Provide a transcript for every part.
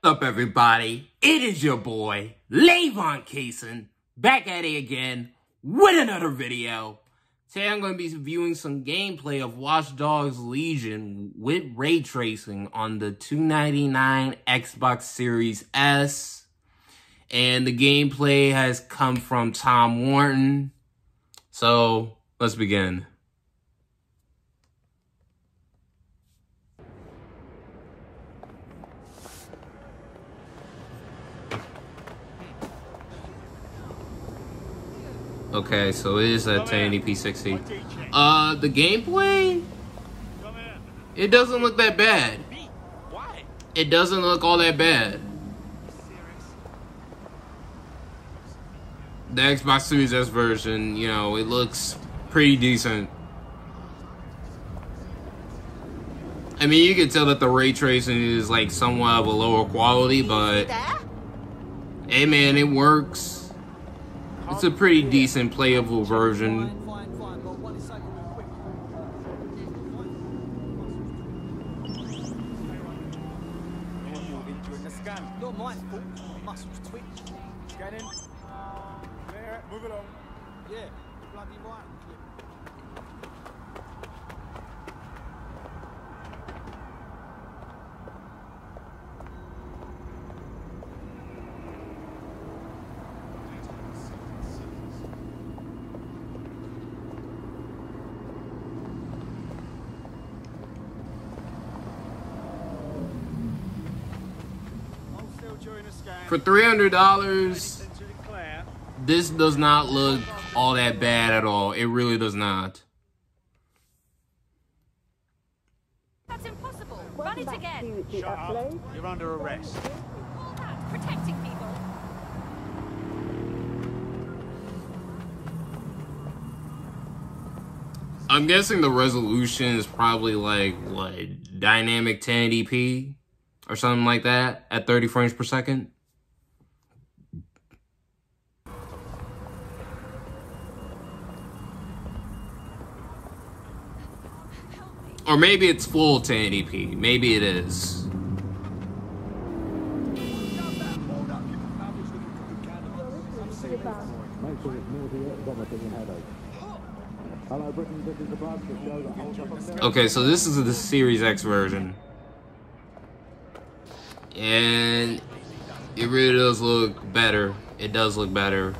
What's up, everybody? It is your boy, Lavon Cason, back at it again with another video. Today I'm going to be reviewing some gameplay of Watch Dogs: Legion with ray tracing on the $299 Xbox Series S. And the gameplay has come from Tom Wharton. So, let's begin. Okay, so it is a 1080p 60. The gameplay? It doesn't look that bad. It doesn't look all that bad. The Xbox Series S version, you know, it looks pretty decent. I mean, you can tell that the ray tracing is like somewhat of a lower quality, but hey man, it works. It's a pretty decent playable version. For $300, this does not look all that bad at all. It really does not. That's impossible. Run it again. Shut up. You're under arrest. All that protecting people. I'm guessing the resolution is probably like what, dynamic 1080p or something like that at 30 frames per second. Or maybe it's full 1080p. Maybe it is. Okay, so this is the Series X version. And it really does look better. It does look better.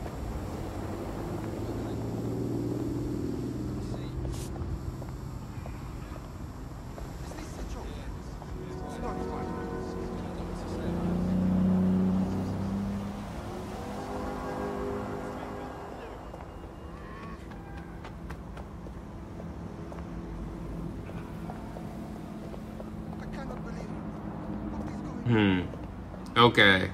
Okay.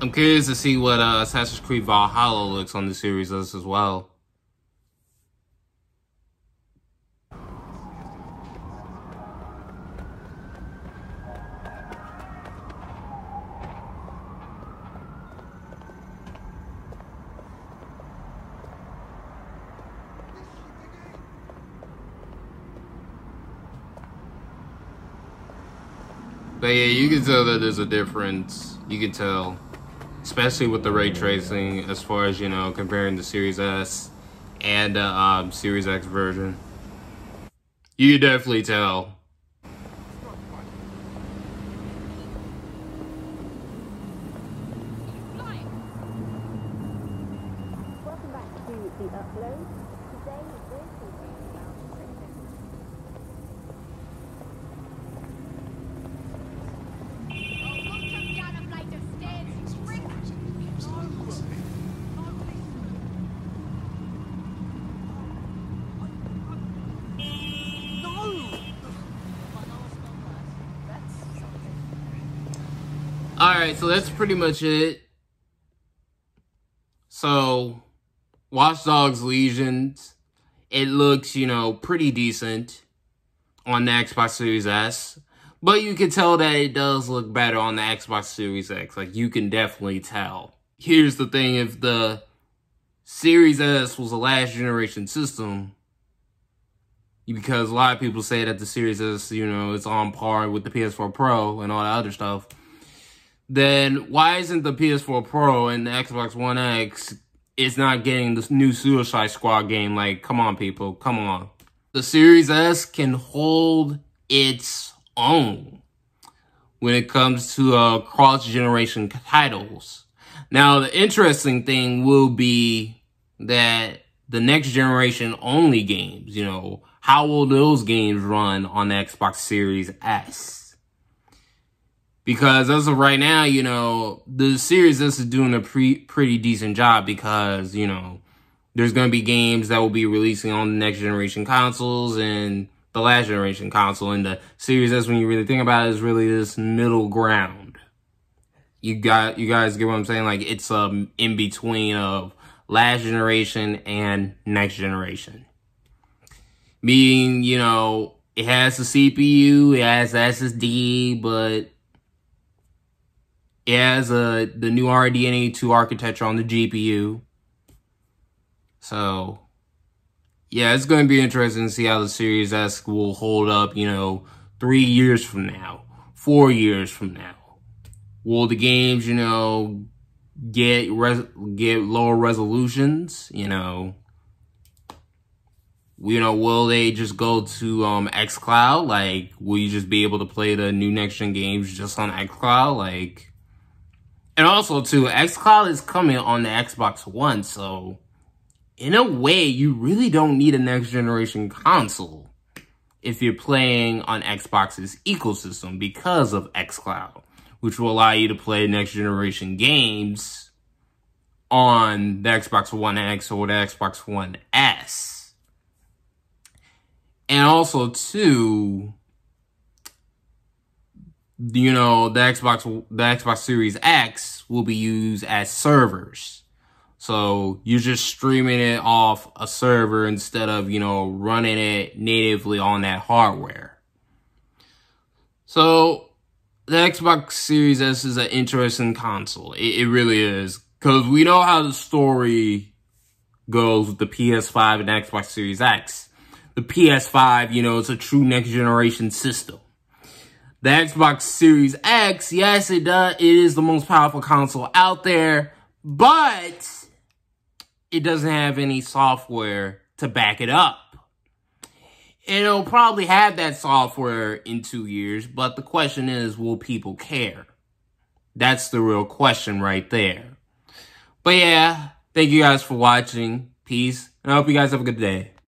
I'm curious to see what Assassin's Creed Valhalla looks on the series as well. But yeah, you can tell that there's a difference. You can tell, especially with the ray tracing, as far as, you know, comparing the Series S and the Series X version. You can definitely tell. Welcome back to the upload. Today we're talking about prison. Alright, so that's pretty much it. So, Watch Dogs: Legion, it looks, you know, pretty decent on the Xbox Series S. But you can tell that it does look better on the Xbox Series X. Like, you can definitely tell. Here's the thing. If the Series S was a last generation system, because a lot of people say that the Series S, you know, it's on par with the PS4 Pro and all that other stuff, then why isn't the PS4 Pro and the Xbox One X, it's not getting this new Suicide Squad game? Like, come on, people. Come on. The Series S can hold its own when it comes to cross-generation titles. Now, the interesting thing will be that the next generation only games, you know, how will those games run on the Xbox Series S? Because as of right now, you know, the Series S is doing a pretty decent job because, you know, there's going to be games that will be releasing on the next generation consoles and the last generation console. And the Series S, when you really think about it, is really this middle ground. You guys get what I'm saying? Like, it's in between of last generation and next generation. Meaning, you know, it has the CPU, it has the SSD, but it has the new RDNA2 architecture on the GPU. So, yeah, it's going to be interesting to see how the Series S will hold up, you know, 3 years from now, 4 years from now. Will the games, you know, get lower resolutions, you know? You know, will they just go to XCloud? Like, will you just be able to play the new next-gen games just on XCloud? Like, and also, too, XCloud is coming on the Xbox One, so in a way, you really don't need a next-generation console if you're playing on Xbox's ecosystem because of XCloud, which will allow you to play next-generation games on the Xbox One X or the Xbox One S. And also, too, you know, the Xbox Series X will be used as servers. So you're just streaming it off a server instead of, you know, running it natively on that hardware. So the Xbox Series S is an interesting console. It really is. Because we know how the story goes with the PS5 and Xbox Series X. The PS5, you know, it's a true next generation system. The Xbox Series X, yes, it does. It is the most powerful console out there, but it doesn't have any software to back it up. And it'll probably have that software in 2 years, but the question is, will people care? That's the real question right there. But yeah, thank you guys for watching. Peace, and I hope you guys have a good day.